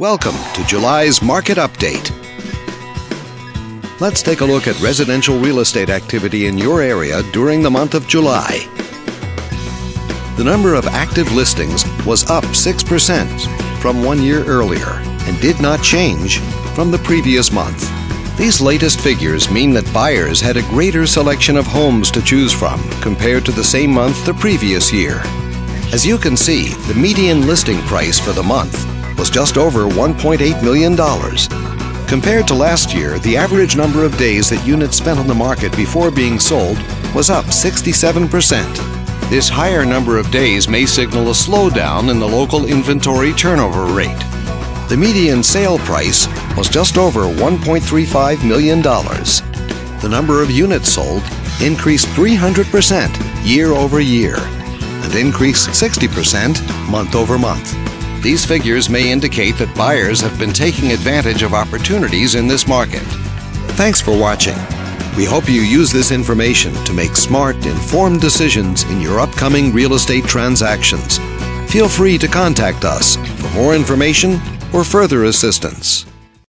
Welcome to July's Market Update. Let's take a look at residential real estate activity in your area during the month of July. The number of active listings was up 6% from one year earlier and did not change from the previous month. These latest figures mean that buyers had a greater selection of homes to choose from compared to the same month the previous year. As you can see, the median listing price for the month was just over $1.8 million. Compared to last year, the average number of days that units spent on the market before being sold was up 67%. This higher number of days may signal a slowdown in the local inventory turnover rate. The median sale price was just over $1.35 million. The number of units sold increased 300% year over year and increased 60% month over month. These figures may indicate that buyers have been taking advantage of opportunities in this market. Thanks for watching. We hope you use this information to make smart, informed decisions in your upcoming real estate transactions. Feel free to contact us for more information or further assistance.